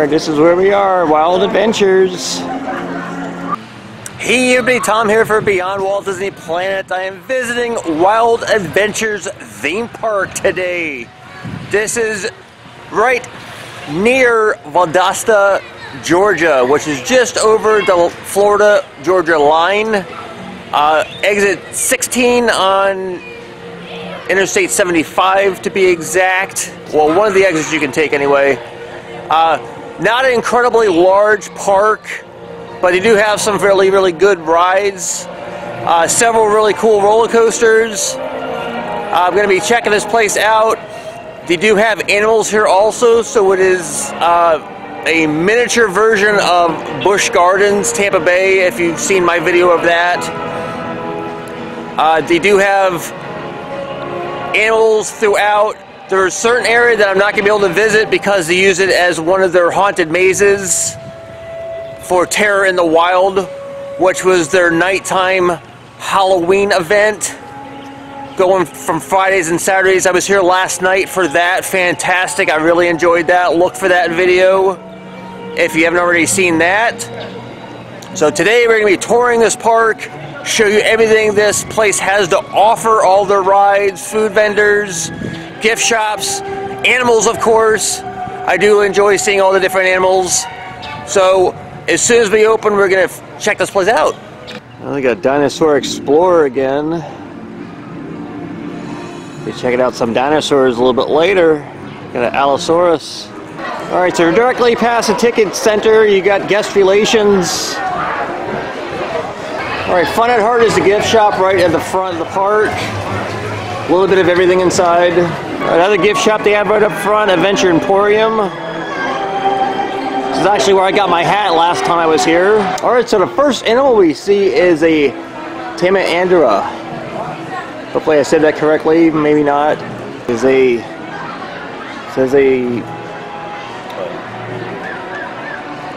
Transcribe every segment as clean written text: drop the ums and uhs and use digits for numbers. are. This is where we are, Wild Adventures. Hey everybody, Tom here for Beyond Walt Disney Planet. I am visiting Wild Adventures theme park today. This is right near Valdosta, Georgia, which is just over the Florida-Georgia line. Exit 16 on Interstate 75 to be exact. Well, one of the exits you can take anyway. Not an incredibly large park, but they do have some really good rides. Several really cool roller coasters. I'm going to be checking this place out. They do have animals here also, so it is a miniature version of Busch Gardens Tampa Bay, if you've seen my video of that. They do have animals throughout. There's a certain area that I'm not going to be able to visit because they use it as one of their haunted mazes for Terror in the Wild, which was their nighttime Halloween event going from Fridays and Saturdays. I was here last night for that. Fantastic. I really enjoyed that. Look for that video if you haven't already seen that. So today we're going to be touring this park, show you everything this place has to offer, all their rides, food vendors, gift shops, animals of course. I do enjoy seeing all the different animals. So as soon as we open, we're going to check this place out. We got Dinosaur Explorer again. We'll be checking out some dinosaurs a little bit later. Got an Allosaurus. Alright, so we're directly past the ticket center. You got guest relations. Alright, Fun at Heart is the gift shop right at the front of the park. A little bit of everything inside. Another gift shop they have right up front, Adventure Emporium. This is actually where I got my hat last time I was here. Alright, so the first animal we see is a Tamanandra. Hopefully I said that correctly, maybe not.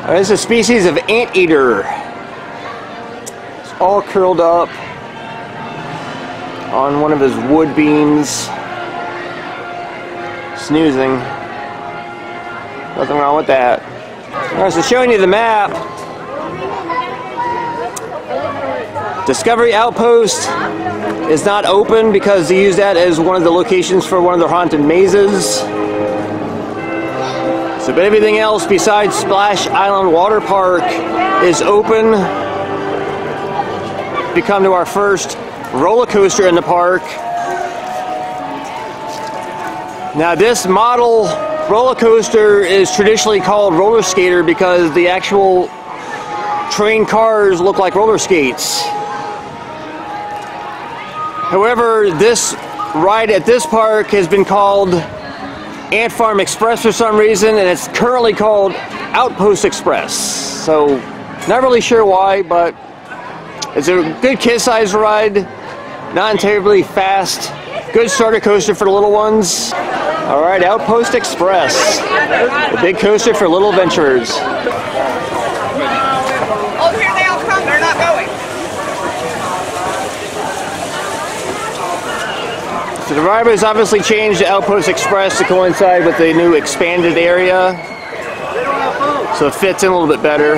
Alright, this is a species of anteater. All curled up on one of his wood beams, snoozing. Nothing wrong with that. All right, so showing you the map. Discovery Outpost is not open because they use that as one of the locations for one of their haunted mazes. So, but everything else besides Splash Island Water Park is open. We come to our first roller coaster in the park. Now this model roller coaster is traditionally called roller skater because the actual train cars look like roller skates. However, this ride at this park has been called Ant Farm Express for some reason, and it's currently called Outpost Express. So not really sure why, but it's a good kid-sized ride, not terribly fast, good starter coaster for the little ones. Alright, Outpost Express, a big coaster for little adventurers. Oh, here they all come, they're not going. So the ride has obviously changed to Outpost Express to coincide with the new expanded area, so it fits in a little bit better.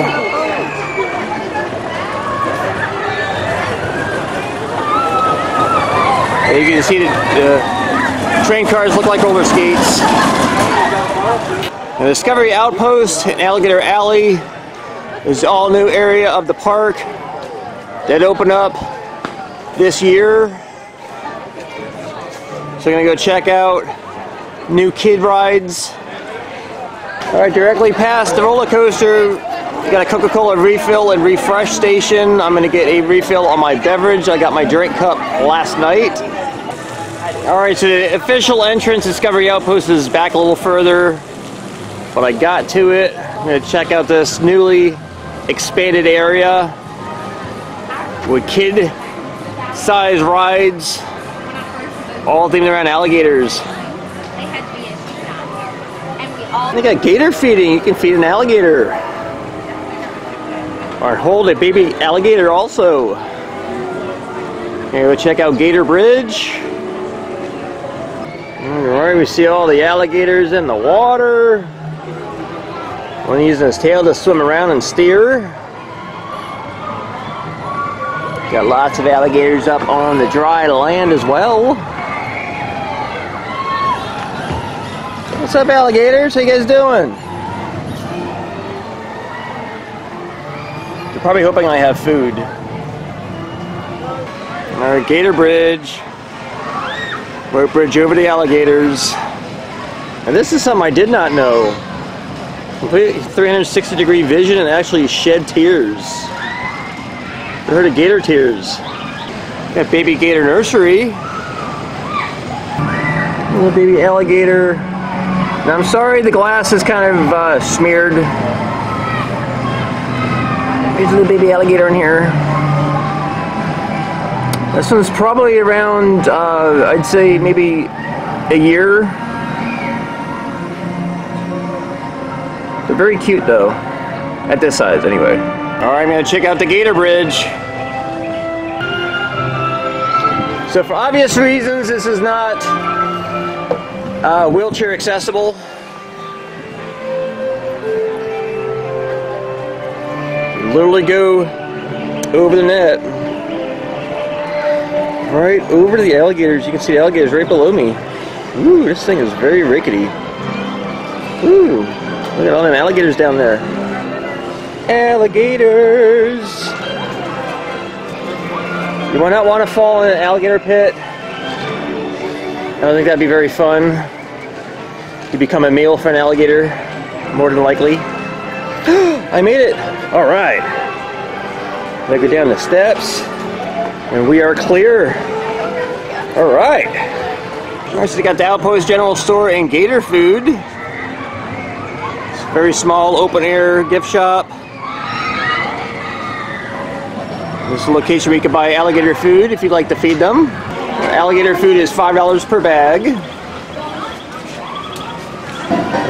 You can see the train cars look like roller skates. The Discovery Outpost and Alligator Alley is an all new area of the park that opened up this year. So we're going to go check out new kid rides. Alright, directly past the roller coaster, we got a Coca-Cola refill and refresh station. I'm going to get a refill on my beverage. I got my drink cup last night. Alright, so the official entrance Discovery Outpost is back a little further, but I got to it. I'm going to check out this newly expanded area with kid-sized rides, all themed around alligators. They got gator feeding. You can feed an alligator. Or hold a baby alligator also. Here, we'll check out Gator Bridge. Alright, we see all the alligators in the water. One using his tail to swim around and steer. Got lots of alligators up on the dry land as well. What's up, alligators? How you guys doing? They're probably hoping I have food. All right, Gator Bridge. Rope bridge over the alligators. And this is something I did not know. Complete 360-degree vision and actually shed tears. I heard of gator tears. Got baby gator nursery. Little baby alligator. And I'm sorry the glass is kind of smeared. There's a little baby alligator in here. This one's probably around, I'd say maybe a year. They're very cute though, at this size anyway. All right, I'm gonna check out the Gator Bridge. So for obvious reasons, this is not wheelchair accessible. You literally go over the net. Right over the alligators. You can see the alligators right below me. Ooh, this thing is very rickety. Ooh, look at all them alligators down there. Alligators! You might not want to fall in an alligator pit. I don't think that'd be very fun. You become a meal for an alligator, more than likely. I made it! Alright. I'm gonna go down the steps. And we are clear. All right. All right, so they got the Outpost General Store and Gator Food. It's a very small open air gift shop. This is a location where you can buy alligator food if you'd like to feed them. Alligator food is $5 per bag.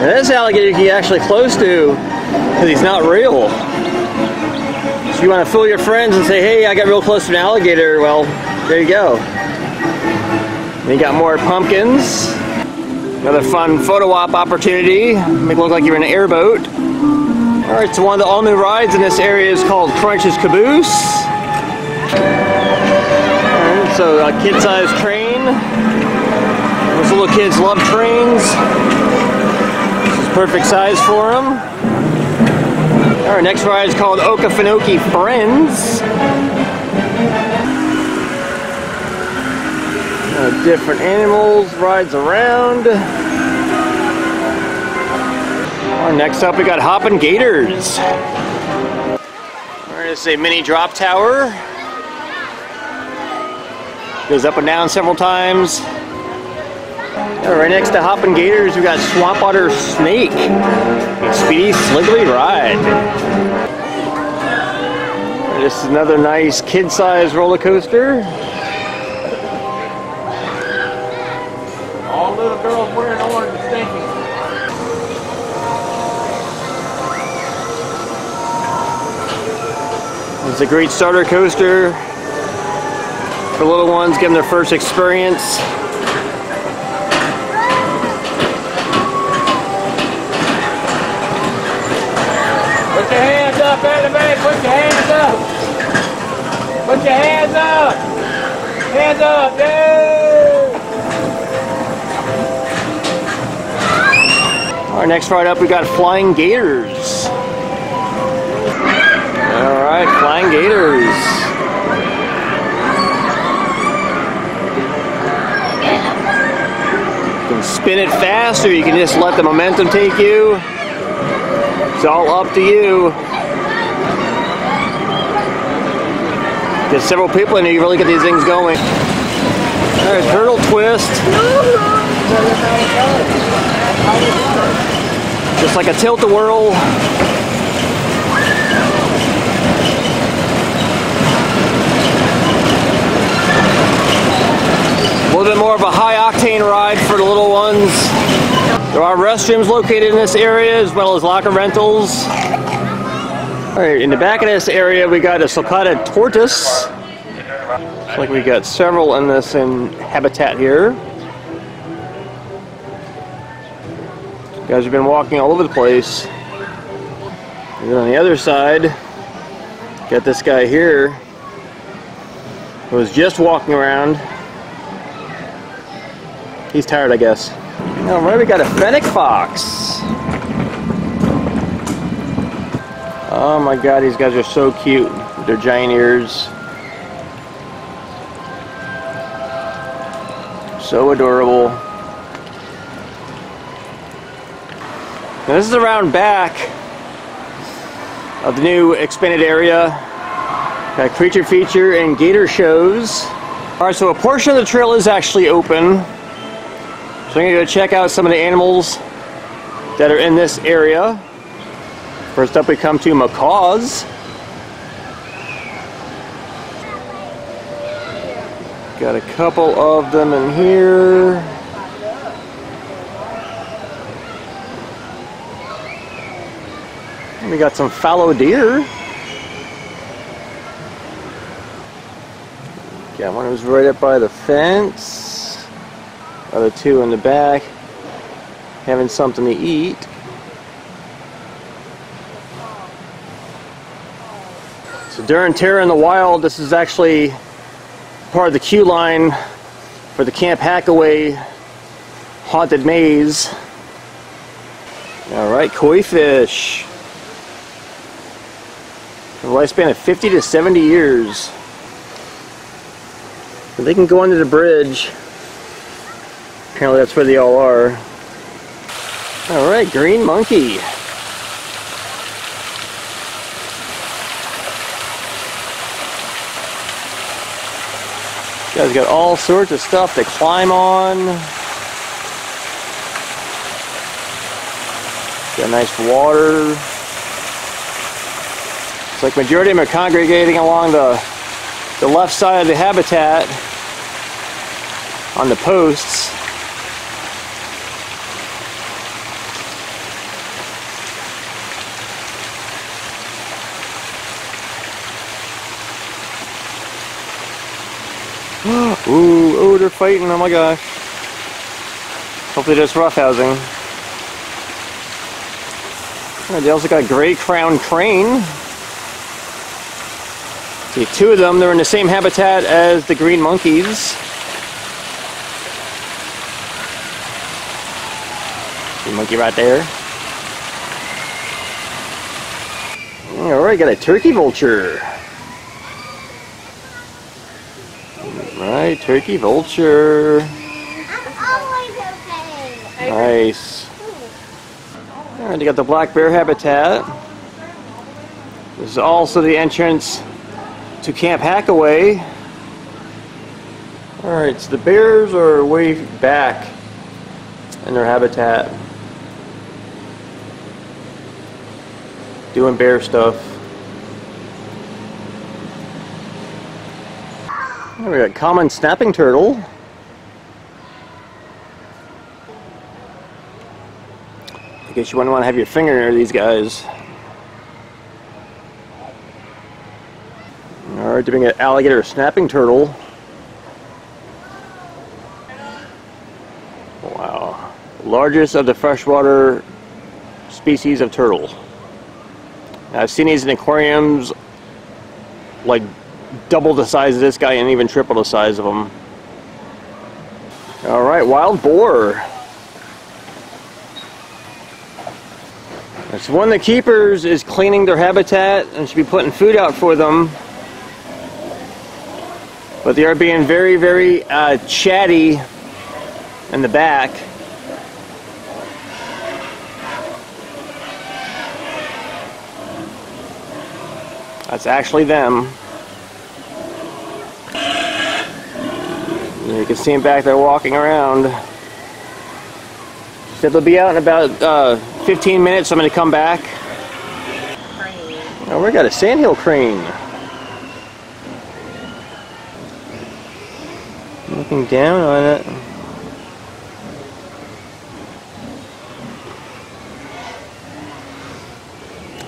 And this alligator you can get actually close to because he's not real. If you want to fool your friends and say, hey, I got real close to an alligator, well, there you go. And you got more pumpkins. Another fun photo op opportunity. Make it look like you're in an airboat. Alright, so one of the all new rides in this area is called Crunch's Caboose. Alright, so a kid sized train. Those little kids love trains. This is perfect size for them. Our next ride is called Okefenokee Friends. Different animals, rides around. Next up we got Hoppin' Gators. Alright, this is a mini drop tower. Goes up and down several times. Right next to Hoppin' Gators, we got Swamp Otter Snake. A speedy, slippery ride. This is another nice kid-sized roller coaster. All little girls wearing orange is stinking. It's a great starter coaster for little ones getting their first experience. Everybody, put your hands up! Put your hands up! Hands up! Yay! Our next ride up, we got Flying Gators. All right, Flying Gators. You can spin it fast, or you can just let the momentum take you. It's all up to you. There's several people in here, you really get these things going. Alright, turtle twist. Just like a tilt-a-whirl. A little bit more of a high-octane ride for the little ones. There are restrooms located in this area, as well as locker rentals. Alright, in the back of this area we got a sulcata tortoise. Looks like we got several in this habitat here. You guys have been walking all over the place. And on the other side, got this guy here who was just walking around. He's tired, I guess. All right, we got a fennec fox. Oh my God, these guys are so cute. Their giant ears. So adorable. Now this is around back of the new expanded area. Got Creature Feature and Gator shows. All right, so a portion of the trail is actually open. So I'm gonna go check out some of the animals that are in this area. First up we come to macaws. Got a couple of them in here. And we got some fallow deer. Got one who's right up by the fence. Other two in the back having something to eat. So during Terror in the Wild, this is actually part of the queue line for the Camp Hackaway haunted maze. All right, koi fish. A lifespan of 50 to 70 years. So they can go under the bridge. Apparently that's where they all are. Alright, green monkey. Guys got all sorts of stuff to climb on. Got nice water. It's like majority of them are congregating along the left side of the habitat on the posts. Ooh, oh, they're fighting, oh my gosh. Hopefully that's roughhousing. Right, they also got gray crowned crane. See, two of them, they're in the same habitat as the green monkeys. Green monkey right there. Alright, got a turkey vulture. Alright, turkey vulture. I'm always okay. Nice. Alright, you got the black bear habitat. This is also the entrance to Camp Hackaway. Alright, so the bears are way back in their habitat. Doing bear stuff. We got common snapping turtle. I guess you wouldn't want to have your finger near these guys. Alright, doing an alligator snapping turtle. Wow. Largest of the freshwater species of turtle. Now, I've seen these in aquariums like double the size of this guy and even triple the size of him. Alright, wild boar. That's one of the keepers is cleaning their habitat and should be putting food out for them. But they are being very, very chatty in the back. That's actually them. You can see them back there walking around. Said they'll be out in about 15 minutes. I'm going to come back. Oh, we got a sandhill crane. Looking down on it.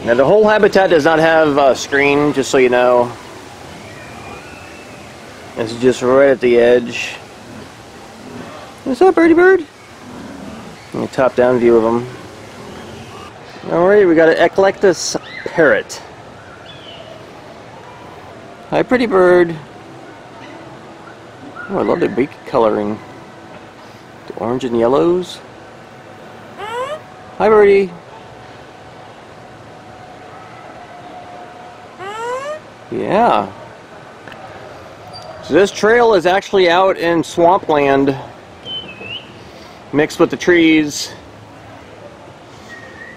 Now the whole habitat does not have a screen, just so you know. This is just right at the edge. What's up, birdie bird? A top-down view of them. Alright, we got an Eclectus parrot. Hi, pretty bird. Oh, I love the beak coloring. The orange and yellows. Hi, birdie. Yeah. So this trail is actually out in swampland, mixed with the trees,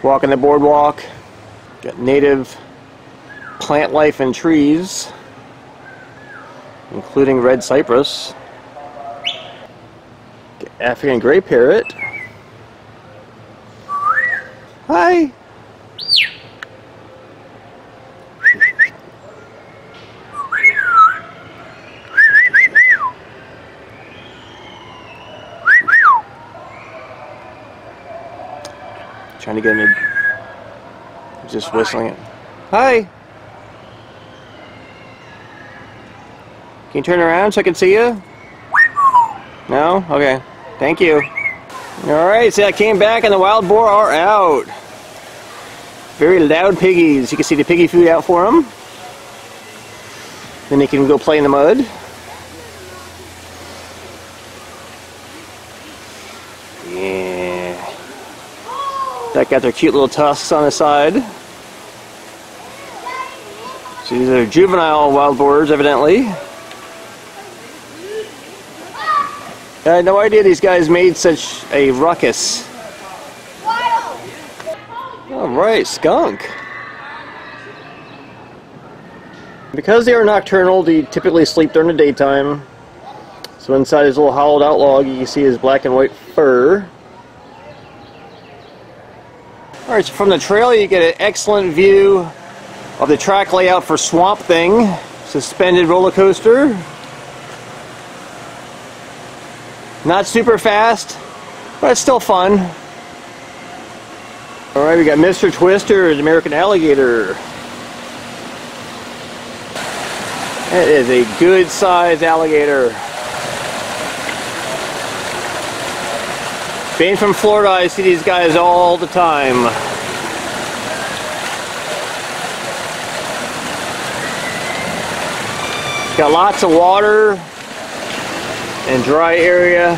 walking the boardwalk. Got native plant life and trees, including red cypress. Got African gray parrot. Hi. Trying to get me just whistling it. Hi! Can you turn around so I can see you? No? Okay. Thank you. Alright, so I came back and the wild boar are out. Very loud piggies. You can see the piggy food out for them. Then they can go play in the mud. That got their cute little tusks on the side. So these are juvenile wild boars, evidently. I had no idea these guys made such a ruckus. Alright, skunk. Because they are nocturnal, they typically sleep during the daytime. So inside his little hollowed out log, you can see his black and white fur. Alright, so from the trail you get an excellent view of the track layout for Swamp Thing, suspended roller coaster. Not super fast, but it's still fun. Alright, we got Mr. Twister, the American alligator. That is a good sized alligator. Being from Florida, I see these guys all the time. Got lots of water and dry area.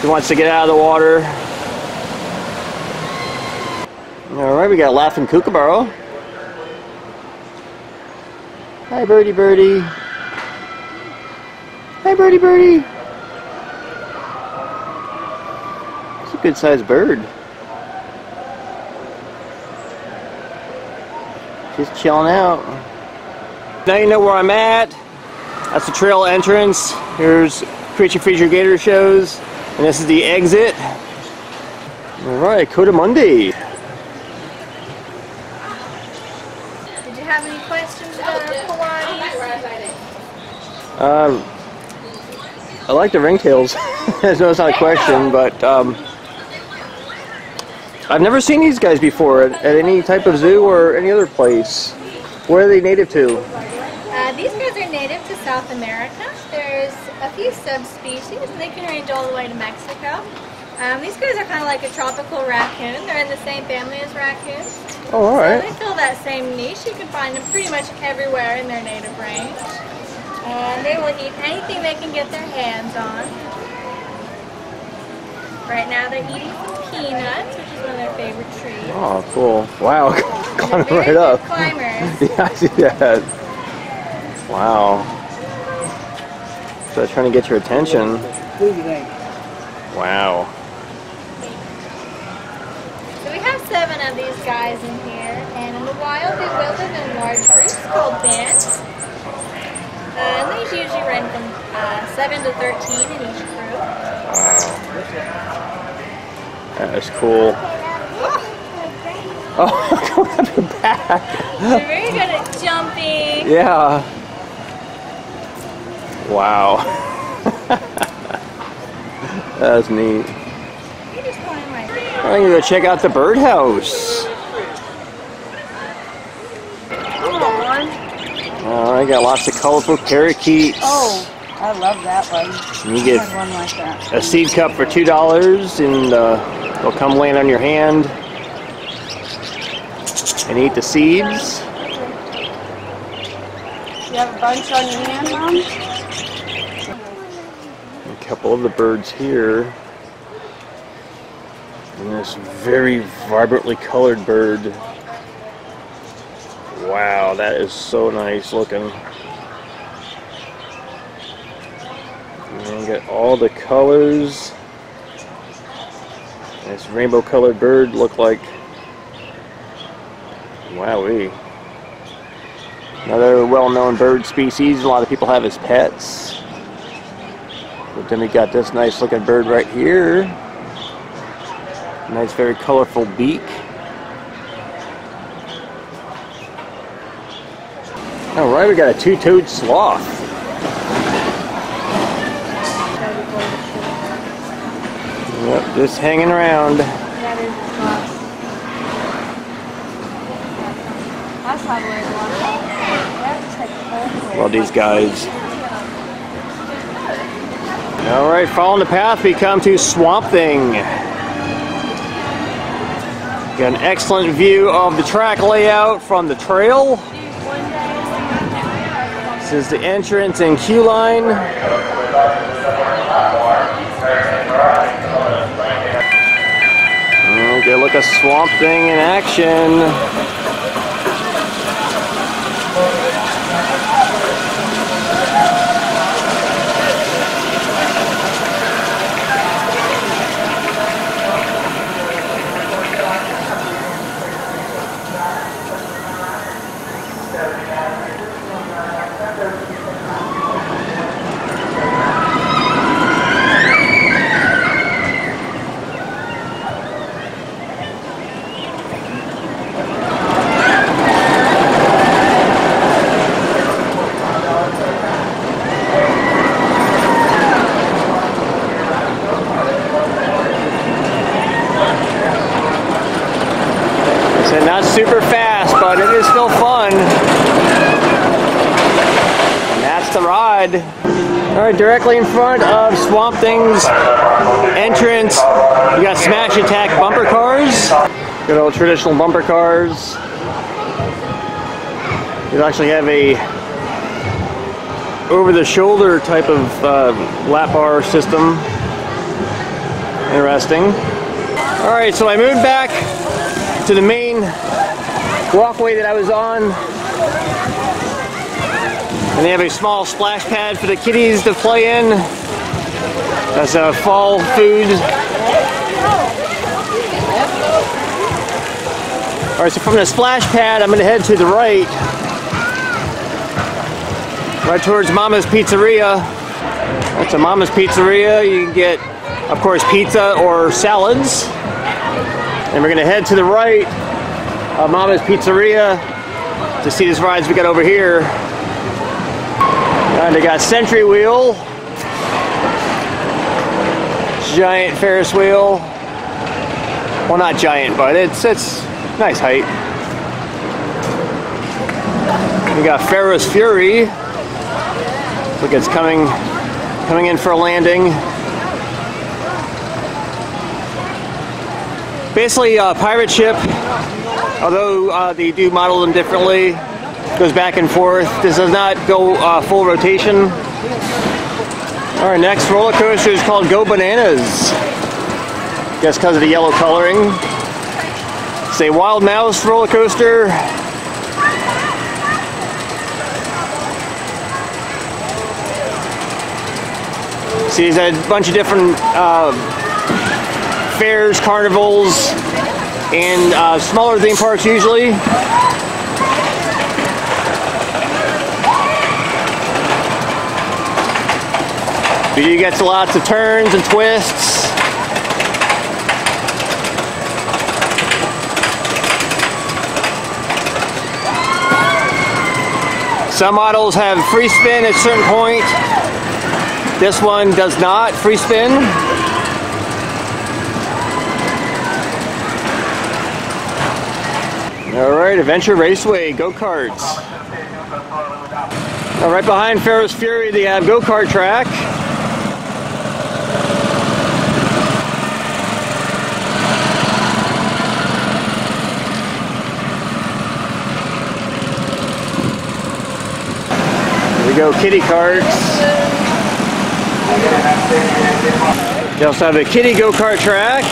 He wants to get out of the water. Alright, we got Laughing Kookaburra. Hi, birdie birdie. Hi, birdie birdie. Good sized bird. Just chilling out. Now you know where I'm at. That's the trail entrance. Here's Creature Feature Gator shows. And this is the exit. Alright, Cotamundi. Did you have any questions about Hawaii? I like the ringtails. No, it's not a question, but I've never seen these guys before at any type of zoo or any other place. Where are they native to? These guys are native to South America. There's a few subspecies, and they can range all the way to Mexico. These guys are kind of like a tropical raccoon. They're in the same family as raccoons. Oh, all right. So they fill that same niche. You can find them pretty much everywhere in their native range. And they will eat anything they can get their hands on. Right now they're eating peanuts, which is one of their favorite treats. Oh, cool. Wow. Climbing right up. Climbers. Yeah, I see that. Wow. So they're trying to get your attention. Wow. So we have 7 of these guys in here, and in the wild they will live in large groups called bands. And these usually run from 7 to 13 in each group. Wow. That was cool. Oh, go on the back. They're very good at jumping. Yeah. Wow. That was neat. I'm going to go check out the birdhouse. Alright, got lots of colorful parakeets. Oh. I love that one. You get one like that. A seed cup for $2 and it'll come land on your hand. and ate the seeds. You have a bunch on your hand, Mom? A couple of the birds here. And this very vibrantly colored bird. Wow, that is so nice looking. And got all the colors. This rainbow colored bird looked like, wowee. Another well-known bird species a lot of people have as pets. But then we got this nice looking bird right here. Nice, very colorful beak. Alright, we got a two-toed sloth. Yep, just hanging around. That is a sloth. That's probably one. Well, these guys. Alright, following the path, we come to Swamp Thing. Got an excellent view of the track layout from the trail. This is the entrance and queue line. And get a look at Swamp Thing in action. Super fast, but it is still fun. And that's the ride. Alright, directly in front of Swamp Thing's entrance, you got Smash Attack bumper cars. Good old traditional bumper cars. You actually have a over-the-shoulder type of lap bar system. Interesting. Alright, so I moved back to the main walkway that I was on, and they have a small splash pad for the kitties to play in. That's fall food. Alright, so from the splash pad I'm going to head to the right towards Mama's Pizzeria. That's a Mama's Pizzeria. You can get, of course, pizza or salads, and we're going to head to the right Mama's Pizzeria to see these rides we got over here. And they got Sentry Wheel, giant Ferris wheel. Well, not giant, but it's nice height. We got Ferris Fury. Look, it's coming in for a landing. Basically, pirate ship. Although they do model them differently, goes back and forth. This does not go full rotation. All right, next roller coaster is called Go Bananas. I guess because of the yellow coloring. It's a Wild Mouse roller coaster. See, there's a bunch of different fairs, carnivals, and smaller theme parks usually. But you get lots of turns and twists. Some models have free spin at a certain point. This one does not free spin. Alright, Adventure Raceway, go-karts. Right behind Ferris Fury, they have go-kart track. go kitty karts. They also have a kitty go-kart track.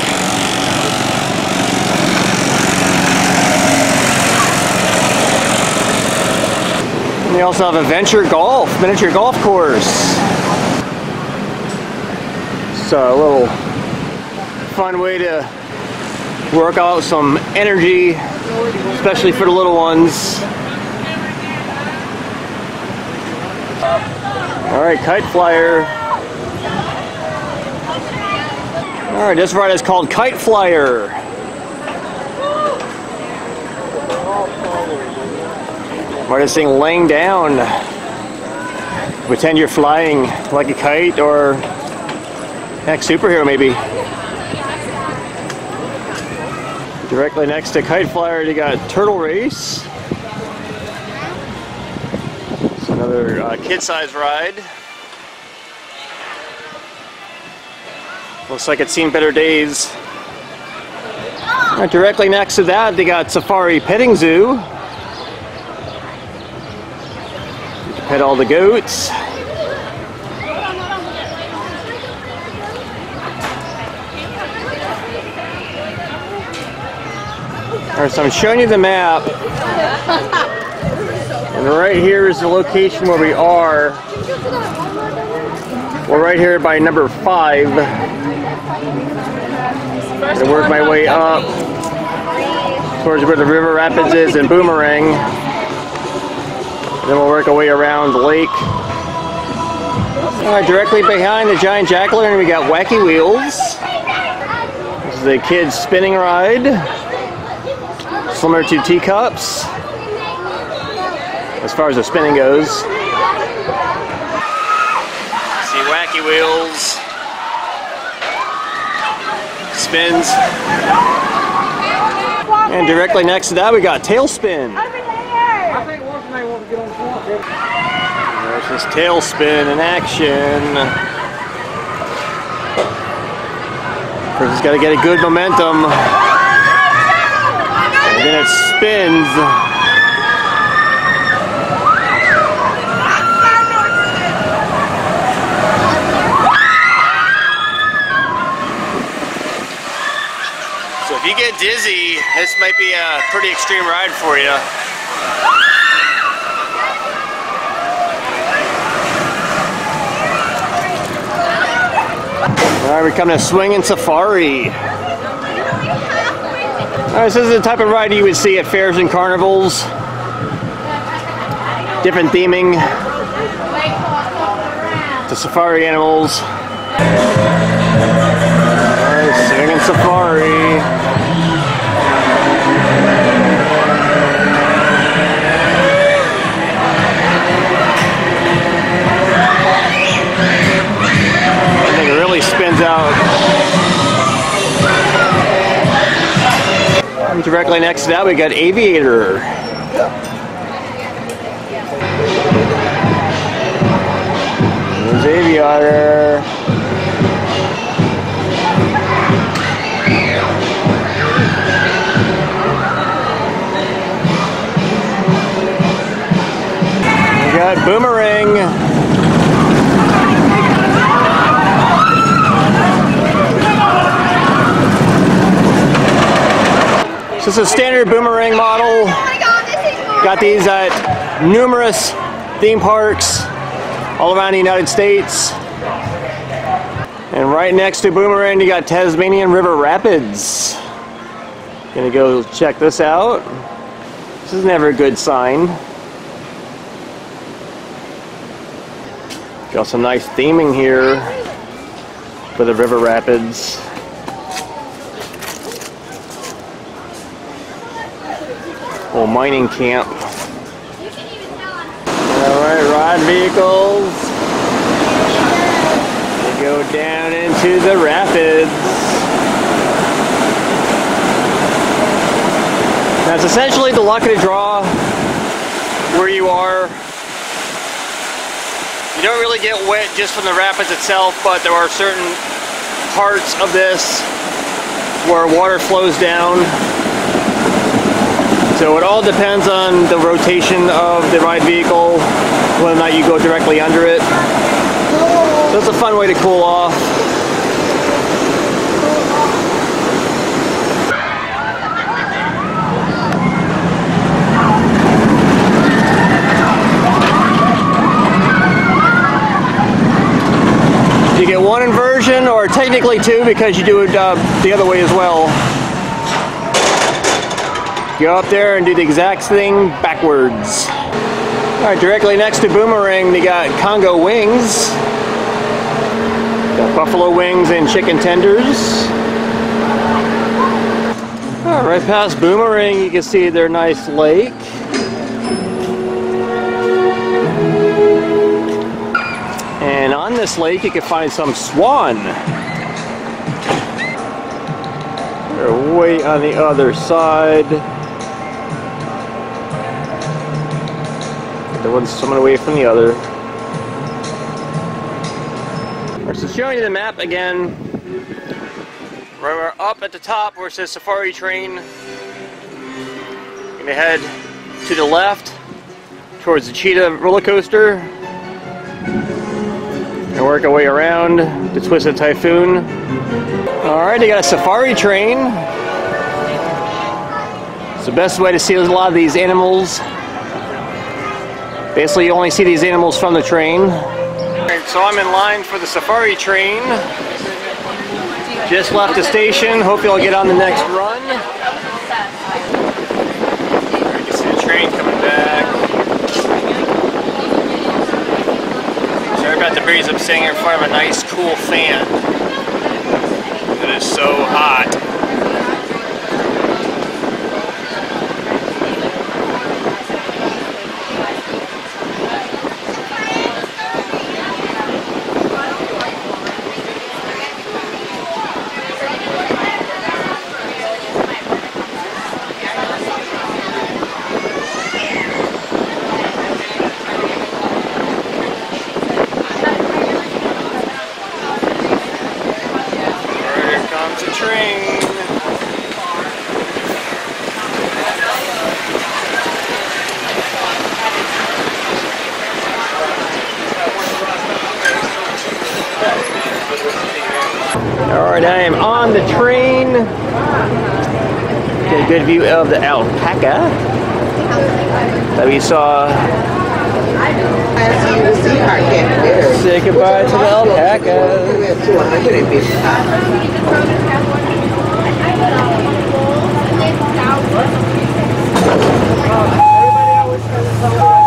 And they also have adventure golf, miniature golf course. So a little fun way to work out some energy, especially for the little ones. Alright, Kite Flyer. Alright, this ride is called Kite Flyer. Or this thing laying down. Pretend you're flying like a kite or heck, superhero maybe. Directly next to Kite Flyer, you got Turtle Race. It's another kid-sized ride. Looks like it's seen better days. Right, directly next to that, they got Safari Petting Zoo. You can pet all the goats. Alright, so I'm showing you the map, and right here is the location where we are. We're right here by number 5. I'm going to work my way up towards where the River Rapids is in Boomerang. And then we'll work our way around the lake. Alright, directly behind the giant jackal, and we got Wacky Wheels. This is a kid's spinning ride, similar to teacups as far as the spinning goes. See Wacky Wheels spins, and directly next to that we got Tailspin. There's this Tailspin in action. Person's got to get a good momentum. Then it spins. So if you get dizzy, this might be a pretty extreme ride for you. Alright, we're coming to Swingin' Safari. Alright, so this is the type of ride you would see at fairs and carnivals. Different theming. The safari animals. Alright, Swingin' Safari. I think it really spins out. Directly next to that we got Aviator. There's Aviator. We got Boomerang. So this is a standard Boomerang model. Got these at numerous theme parks all around the United States. And right next to Boomerang, you got Tasmanian River Rapids. Gonna go check this out. This is never a good sign. Got some nice theming here for the River Rapids. Little mining camp. Alright, ride vehicles. They go down into the rapids. That's essentially the luck of the draw where you are. You don't really get wet just from the rapids itself, but there are certain parts of this where water flows down. So it all depends on the rotation of the ride vehicle, whether or not you go directly under it. So it's a fun way to cool off. You get one inversion, or technically two, because you do it the other way as well. Go up there and do the exact thing backwards. All right, directly next to Boomerang, they got Congo wings. Got buffalo wings and chicken tenders. All right, right past Boomerang, you can see their nice lake. And on this lake, you can find some swan. They're way on the other side. The one's somewhat away from the other. So showing you the map again. We're up at the top where it says Safari Train. Gonna head to the left towards the Cheetah roller coaster and work our way around the Twisted Typhoon. Alright, they got a Safari Train. It's the best way to see a lot of these animals. Basically, you only see these animals from the train. Alright, so I'm in line for the Safari Train. Just left the station. Hopefully I'll get on the next run. You can see the train coming back. Sorry about the breeze. I'm sitting here in front of a nice, cool fan. It is so hot. Good view of the alpaca that we saw. Say goodbye to the alpaca. Zebra.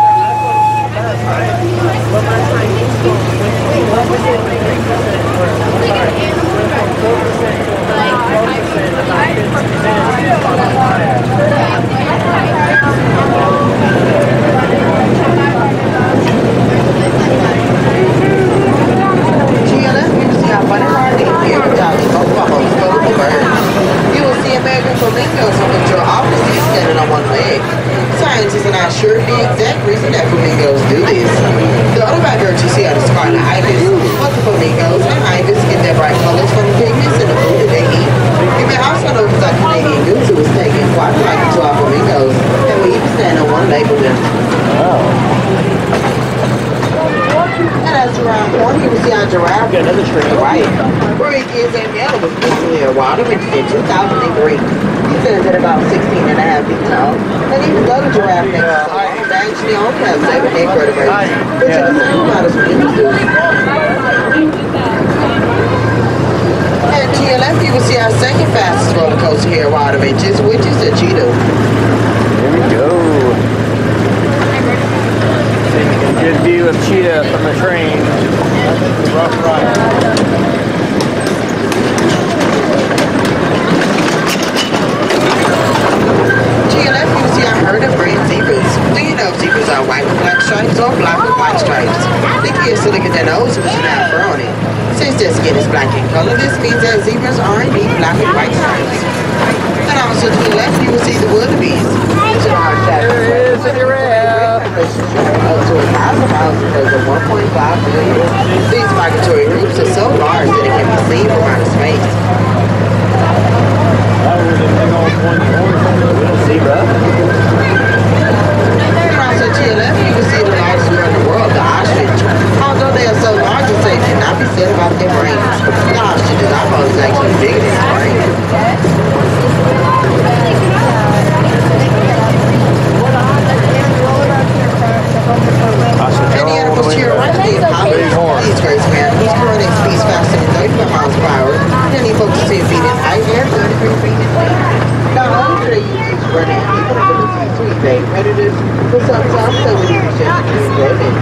competitors for some time, so we need to change the keep rolling.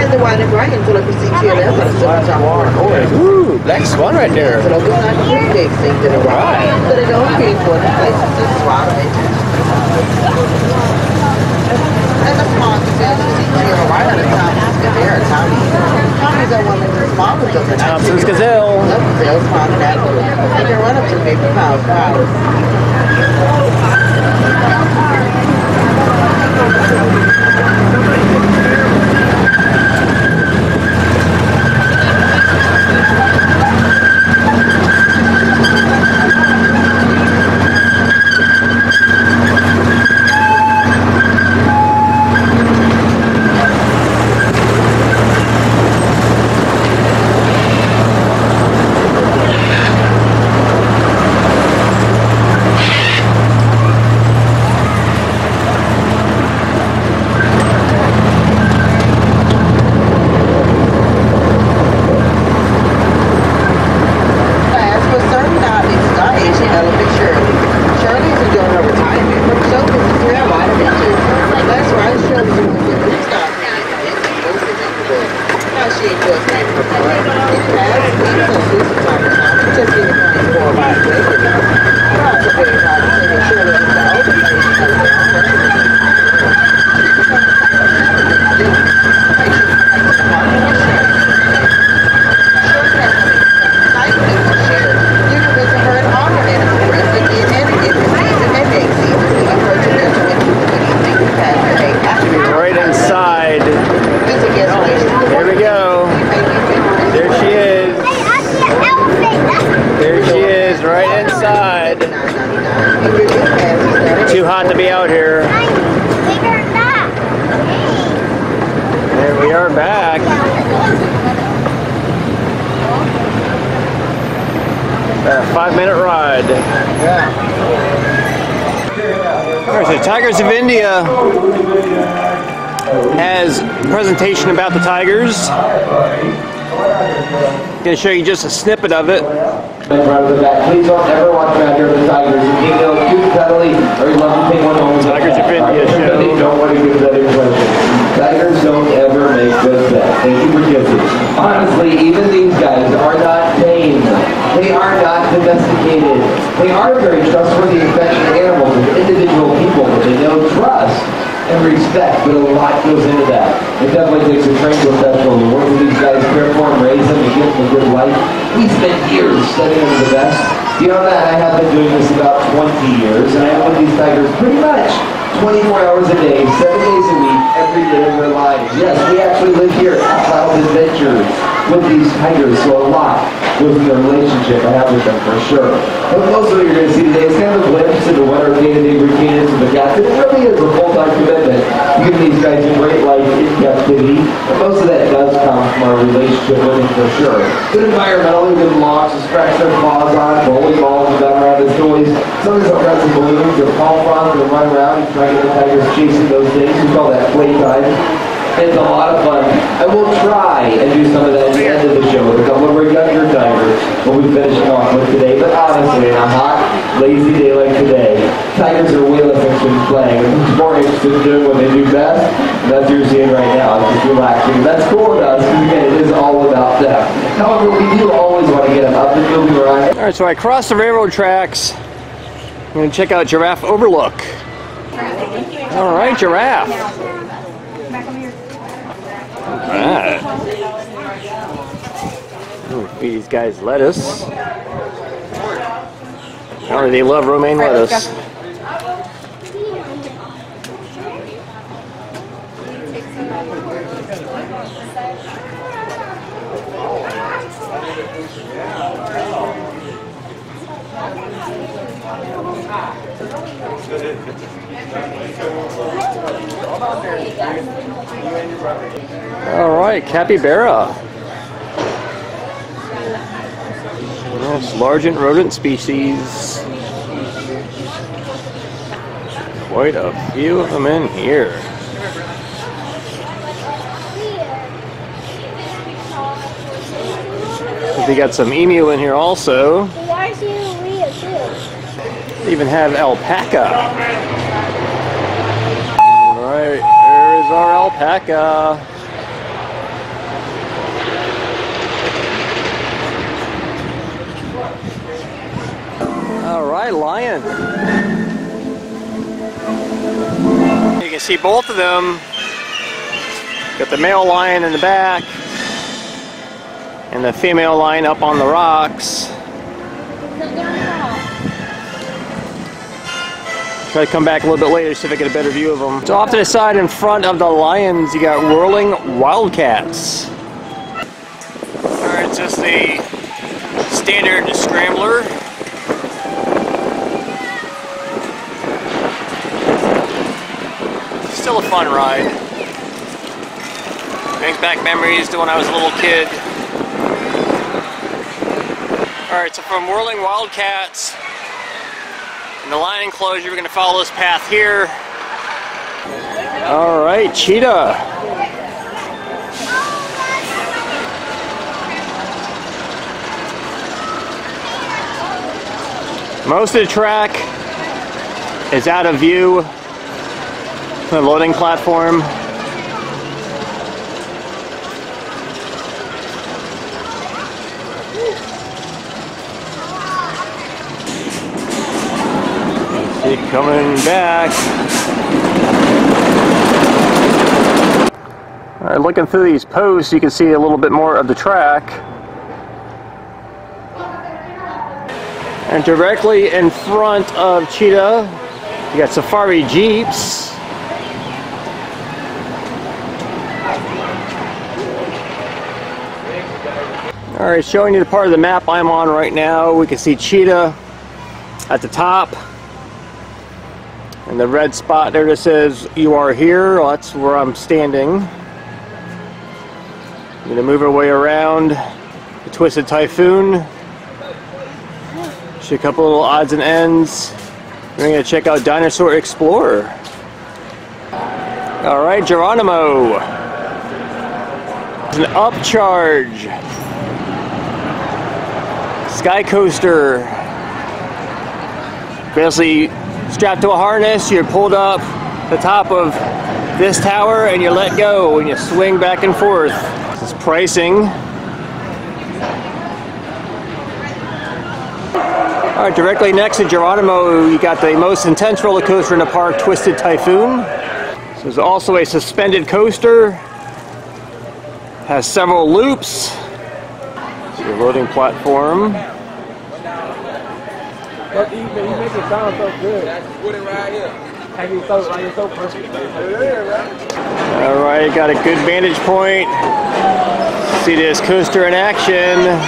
And the wine and Brian until I proceed to your left on a silver top orange. Ooh, black swan right there. So they'll go on to three big things in a row. So they don't pay for the places to swap it. And the small details you see to your right on the top is the bear Tommy. Tommies are one of the smallest of the Thompson's gazelle. Love gazelles, small and adult. And they run up to 50 pounds per hour. Tigers of India has a presentation about the tigers. I'm going to show you just a snippet of it. Please don't ever watch Badger of the Tigers. You can go too subtly or you love to take one home. Tigers of India show. Don't want to give that impression. Tigers don't ever make good bets. Thank you for gifting. Honestly, even these guys are not tame. They are not domesticated. They are very trustworthy, affectionate animals with individual people that they know trust and respect, but a lot goes into that. It definitely takes a trained professional to work with these guys, care for them, raise them, and give them a good life. We spent years studying them the best. Beyond that, I have been doing this about 20 years, and I own these tigers pretty much 24 hours a day, 7 days a week, every day of their lives. Yes, we actually live here at Wild Adventures with these tigers, so a lot was the relationship I have with them for sure. But most of what you're going to see today is kind of a glimpse into what our day-to-day routine is with the cats. It really is a full-time commitment to give these guys a great life in captivity, but most of that does come from our relationship with them for sure. Good environmentally, good logs to scratch their claws on, bowling balls and gun around as toys. Sometimes I've got some balloons or palm fronds and run around and try to get the tigers chasing those things. We call that playtime. It's a lot of fun. I will try and do some of that at the end of the show with a couple of our younger tigers we'll be finishing off with today, but honestly, on a hot, lazy day like today, tigers are way less interested in playing. They're more interested in doing what they do best, and that's what you're seeing right now. It's just relaxing. That's cool with us, because again, it is all about them. However, we do always want to get them up and moving around. Alright, so I crossed the railroad tracks. I'm going to check out Giraffe Overlook. Alright, Giraffe. Alright. Feed these guys lettuce. Apparently they love romaine lettuce. Alright, capybara. Most largest rodent species. Quite a few of them in here. They got some emu in here also. They even have alpaca. alpaca. All right, lion. You can see both of them. Got the male lion in the back and the female lion up on the rocks. Try to come back a little bit later, see if I get a better view of them. So off to the side in front of the lions, you got Whirling Wildcats. Alright, it's just the standard scrambler. Still a fun ride. Brings back memories to when I was a little kid. Alright, so from Whirling Wildcats in the lion enclosure, we're going to follow this path here. Alright, Cheetah. Most of the track is out of view. The loading platform. Keep coming back. All right, looking through these posts, you can see a little bit more of the track. And directly in front of Cheetah, you got Safari Jeeps. Alright, showing you the part of the map I'm on right now. We can see Cheetah at the top. And the red spot there that says, "You are here." Well, that's where I'm standing. I'm going to move our way around the Twisted Typhoon. See a couple little odds and ends. We're going to check out Dinosaur Explorer. Alright, Geronimo. It's an upcharge. Sky coaster, basically strapped to a harness, you're pulled up the top of this tower and you let go and you swing back and forth. This is pricing. All right, directly next to Geronimo, you got the most intense roller coaster in the park, Twisted Typhoon. So there's also a suspended coaster, has several loops. Your loading platform. Alright, got a good vantage point. See this coaster in action.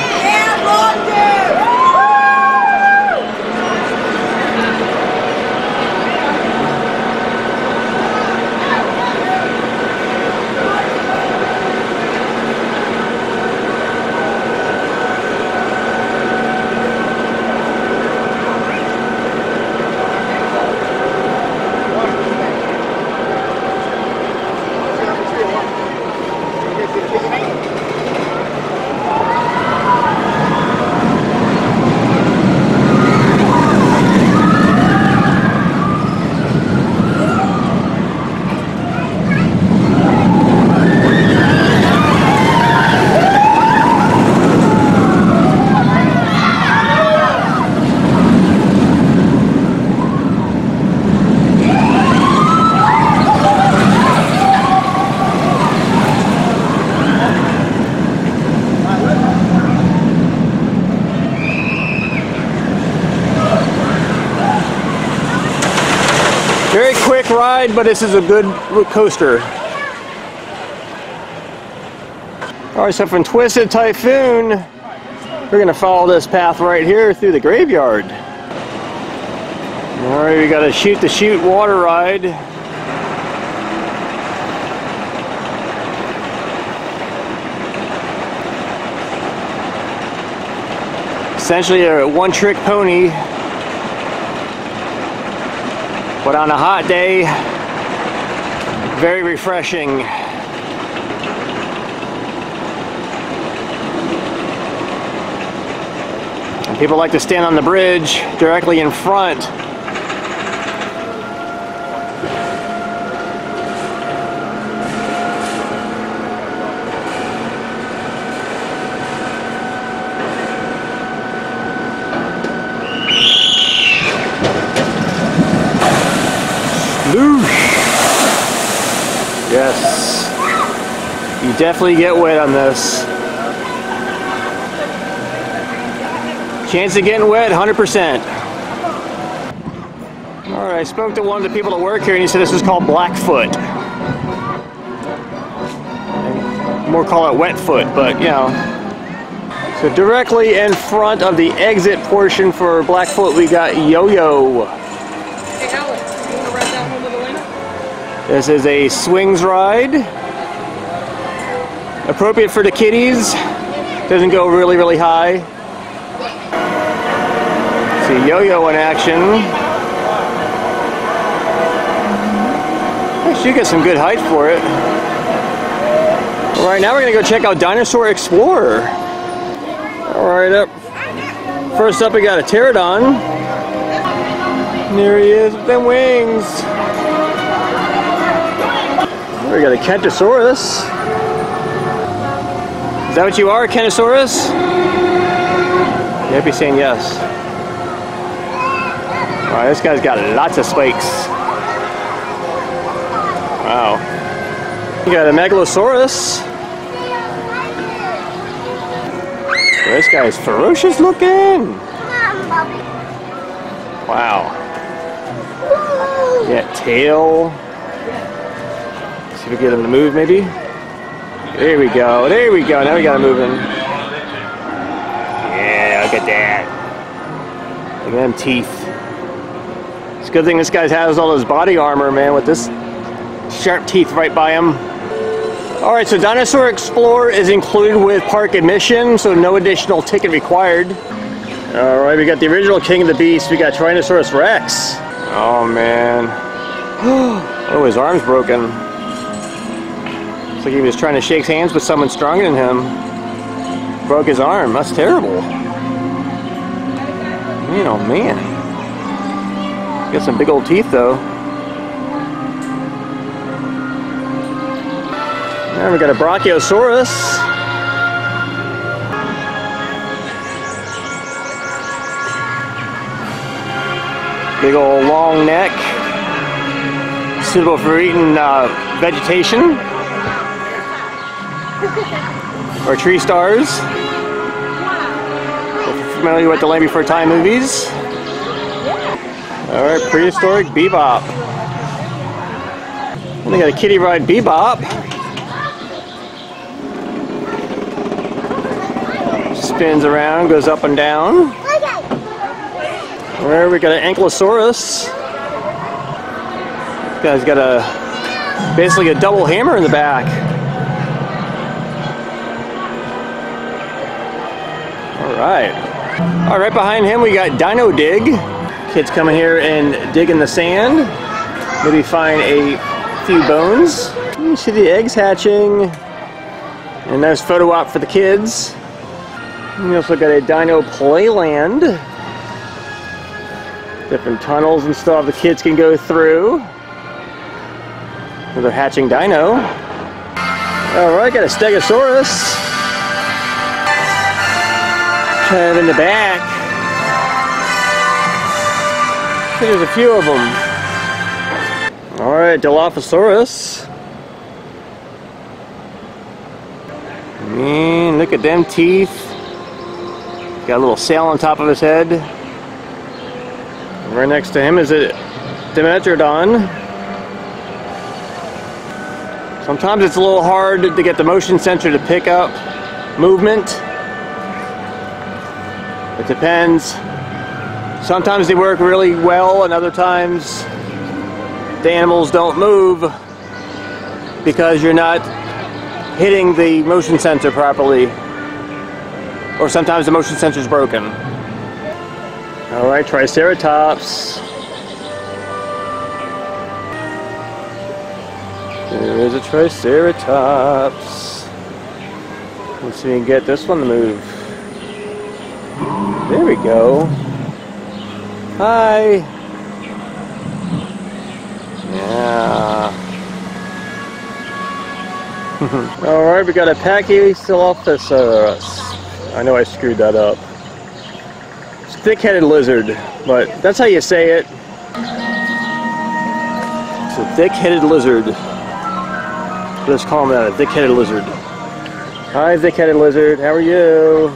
Very quick ride, but this is a good coaster. Alright, so from Twisted Typhoon, we're going to follow this path right here through the graveyard. Alright, we got a shoot the chute water ride. Essentially a one-trick pony. But on a hot day, very refreshing. And people like to stand on the bridge directly in front. Yes. You definitely get wet on this. Chance of getting wet, 100%. All right, I spoke to one of the people that work here and he said this was called Blackfoot. More call it Wetfoot, but you know. So directly in front of the exit portion for Blackfoot, we got Yo-Yo. Hey Alex, you want to ride down home with Elena? This is a swings ride. Appropriate for the kiddies. Doesn't go really, really high. See Yo-Yo in action. I should get some good height for it. All right, now we're gonna go check out Dinosaur Explorer. All right, up. First up, we got a pterodon. And there he is with them wings. We got a Kentrosaurus. Is that what you are, Kentrosaurus? You might be saying yes. All right, this guy's got lots of spikes. Wow. You got a Megalosaurus. This guy is ferocious looking. Wow. Yeah, tail. See if we get him to move maybe. There we go. There we go. Now we got him moving. Yeah, look at that. Look at them teeth. It's a good thing this guy has all his body armor, man, with this sharp teeth right by him. All right, so Dinosaur Explorer is included with park admission, so no additional ticket required. All right, we got the original King of the Beasts. We got Tyrannosaurus Rex. Oh, man. Oh, his arm's broken. Looks like he was trying to shake hands with someone stronger than him. Broke his arm. That's terrible. Man, oh, man. Got some big old teeth, though. And we got a Brachiosaurus. Big old long neck. Suitable for eating vegetation. Or tree stars. If you're familiar with the Land Before Time movies. Alright, prehistoric Bebop. And they got a kitty ride Bebop. Spins around, goes up and down. There we got an Ankylosaurus. This guy's got a basically a double hammer in the back. Alright. Alright, behind him we got Dino Dig. Kids coming here and digging the sand. Maybe find a few bones. You see the eggs hatching. And nice photo op for the kids. We also got a Dino Playland. Different tunnels and stuff the kids can go through. Another hatching dino. Alright, got a Stegosaurus. Kind of in the back. I think there's a few of them. Alright, Dilophosaurus. Man, look at them teeth. Got a little sail on top of his head. Right next to him is a Dimetrodon. Sometimes it's a little hard to get the motion sensor to pick up movement. It depends. Sometimes they work really well and other times the animals don't move because you're not hitting the motion sensor properly. Or sometimes the motion sensor's broken. All right, Triceratops. There is a Triceratops. Let's see if we can get this one to move. There we go. Hi. Yeah. All right, we got a Pachycephalosaurus. I know I screwed that up. It's a thick-headed lizard, but that's how you say it. It's a thick-headed lizard. Let's call him that, a thick-headed lizard. Hi, thick-headed lizard. How are you?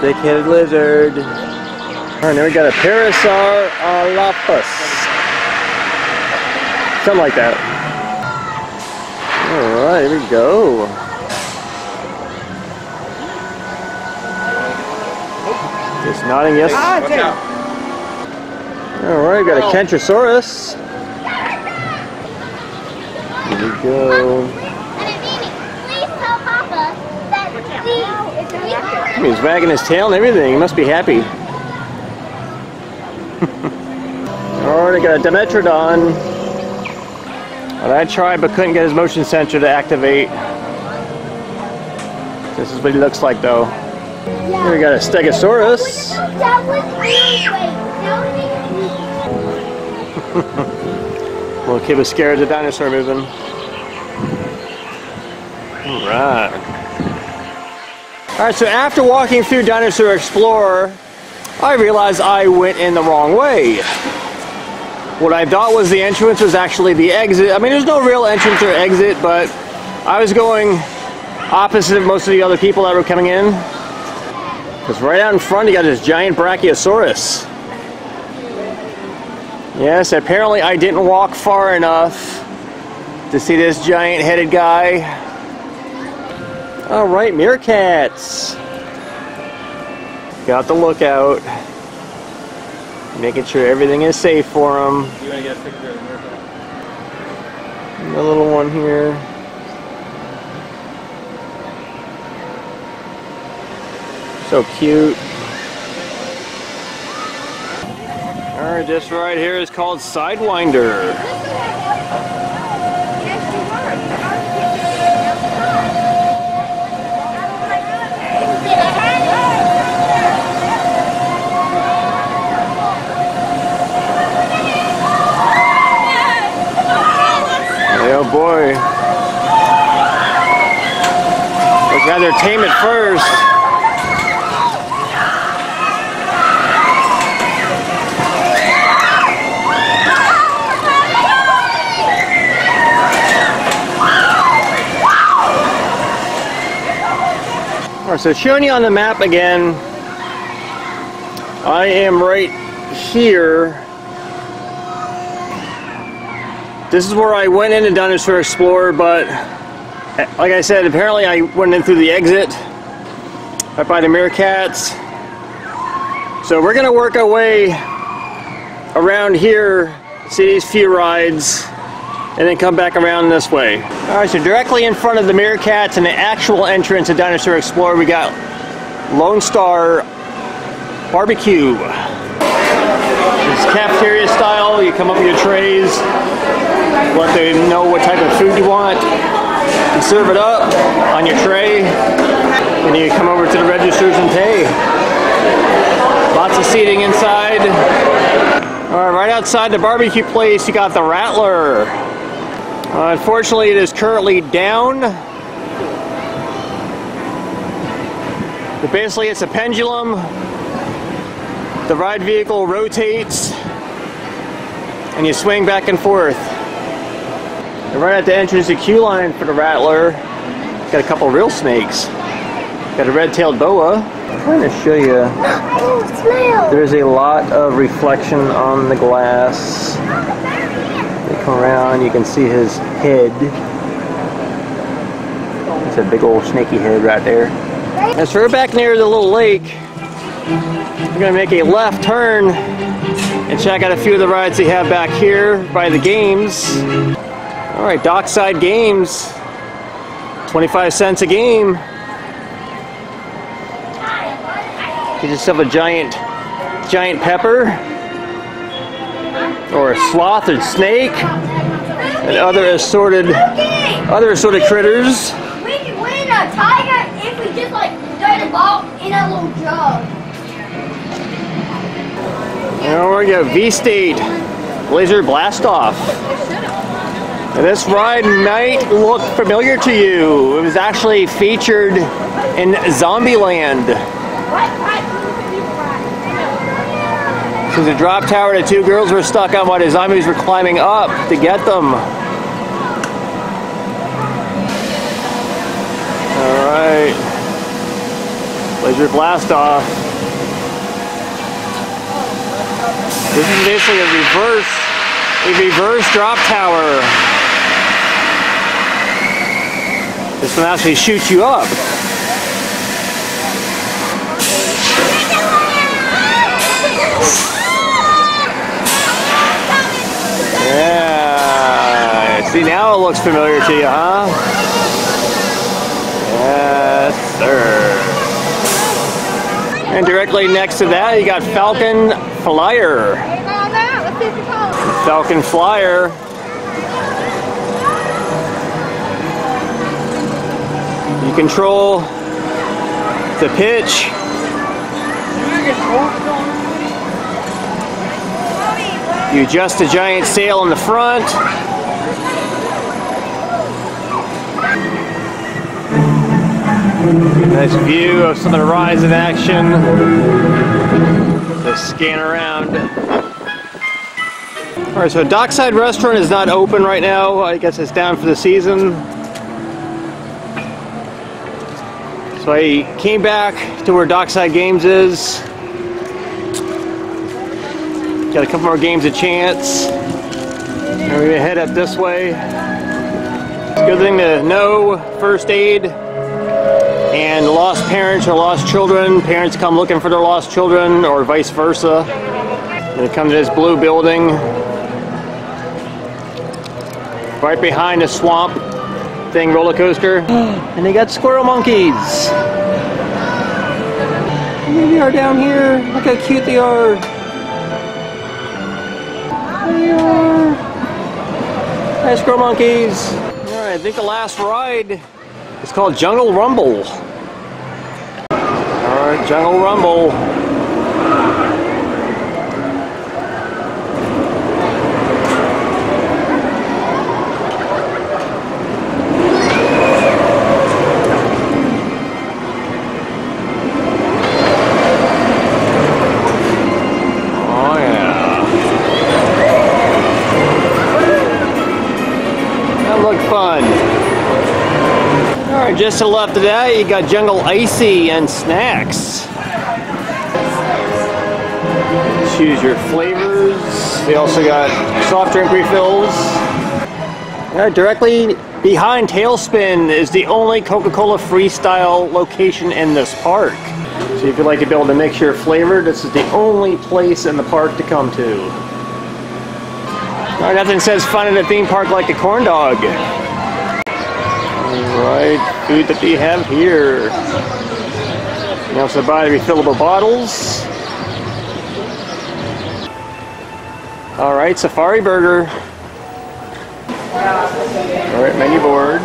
Thick-headed lizard. All right, now we got a Parasaur alapus. Something like that. All right, here we go. Just nodding yes. All right, we got a Kentrosaurus. Here we go. He's wagging his tail and everything. He must be happy. Alright, I got a Dimetrodon. And I tried but couldn't get his motion sensor to activate. This is what he looks like though. Here we got a Stegosaurus. Little kid was scared of the dinosaur moving. Alright. Alright, so after walking through Dinosaur Explorer, I realized I went in the wrong way. What I thought was the entrance was actually the exit. I mean, there's no real entrance or exit, but I was going opposite of most of the other people that were coming in. Because right out in front, you got this giant Brachiosaurus. Yes, apparently I didn't walk far enough to see this giant-headed guy. All right, meerkats. Got the lookout, making sure everything is safe for them. You want to get a picture of the meerkat? The little one here. So cute. All right, this right here is called Sidewinder. Oh boy. They'd rather tame it first. Alright, so showing you on the map again, I am right here. This is where I went into Dinosaur Explorer, but like I said, apparently I went in through the exit right by the meerkats. So we're going to work our way around here, see these few rides, and then come back around this way. Alright, so directly in front of the meerkats and the actual entrance to Dinosaur Explorer, we got Lone Star Barbecue. It's cafeteria style, you come up with your trays, let them know what type of food you want, and serve it up on your tray, and you come over to the registers and pay. Lots of seating inside. Alright, right outside the barbecue place you got the Rattler. Unfortunately it is currently down. But basically it's a pendulum. The ride vehicle rotates and you swing back and forth. And right at the entrance to queue line for the Rattler, got a couple real snakes. Got a red-tailed boa. I'm trying to show you. There's a lot of reflection on the glass. They come around, you can see his head. It's a big old snaky head right there. And so we're back near the little lake. We're gonna make a left turn and check out a few of the rides they have back here by the games. All right, Dockside Games, 25 cents a game. You just have a giant pepper, or a slothed snake, and other assorted critters. We could win a tiger if we just like throw the ball in a little jug. Now we're gonna go V-State Laser Blastoff. And this ride might look familiar to you. It was actually featured in Zombieland. There's a drop tower that two girls were stuck on while the zombies were climbing up to get them. Alright. Laser blast off. This is basically a reverse drop tower. This one actually shoots you up. Yeah. See, now it looks familiar to you, huh? Yes, sir. And directly next to that, you got Falcon Flyer. Falcon Flyer. You control the pitch. You adjust the giant sail in the front. Nice view of some of the rides in action. Just scan around. Alright, so Dockside Restaurant is not open right now. I guess it's down for the season. So I came back to where Dockside Games is. Got a couple more games of chance. And we're gonna head up this way. It's a good thing to know first aid and lost parents or lost children. Parents come looking for their lost children or vice versa. And they come to this blue building right behind the Swamp Thing roller coaster. And they got squirrel monkeys. And there they are down here. Look how cute they are. There they are. Hi, squirrel monkeys. Alright, I think the last ride is called Jungle Rumble. Alright, Jungle Rumble. Just to the left of that, you got Jungle Icy and snacks. Choose your flavors. They also got soft drink refills. Right, directly behind Tailspin is the only Coca-Cola Freestyle location in this park. So if you'd like to be able to mix your flavor, this is the only place in the park to come to. All right, nothing says fun in a theme park like the corn dog. Right, food that they have here. You also buy the refillable bottles. All right, Safari Burger. All right, menu board.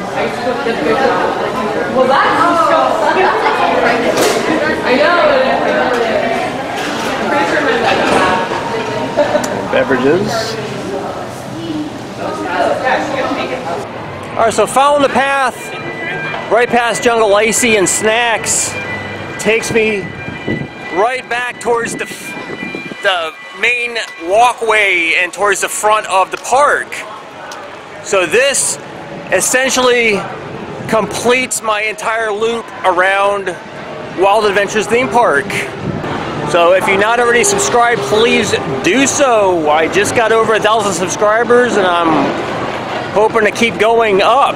Well, that's beverages. All right, so following the path, right past Jungle Icy and snacks, takes me right back towards the main walkway and towards the front of the park. So this essentially completes my entire loop around Wild Adventures theme park. So if you're not already subscribed, please do so. I just got over 1,000 subscribers and I'm hoping to keep going up.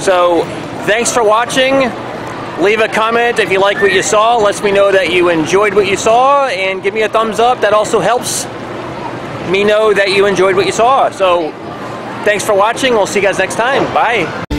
So thanks for watching. Leave a comment if you like what you saw. Let me know that you enjoyed what you saw and give me a thumbs up. That also helps me know that you enjoyed what you saw. So thanks for watching. We'll see you guys next time. Bye.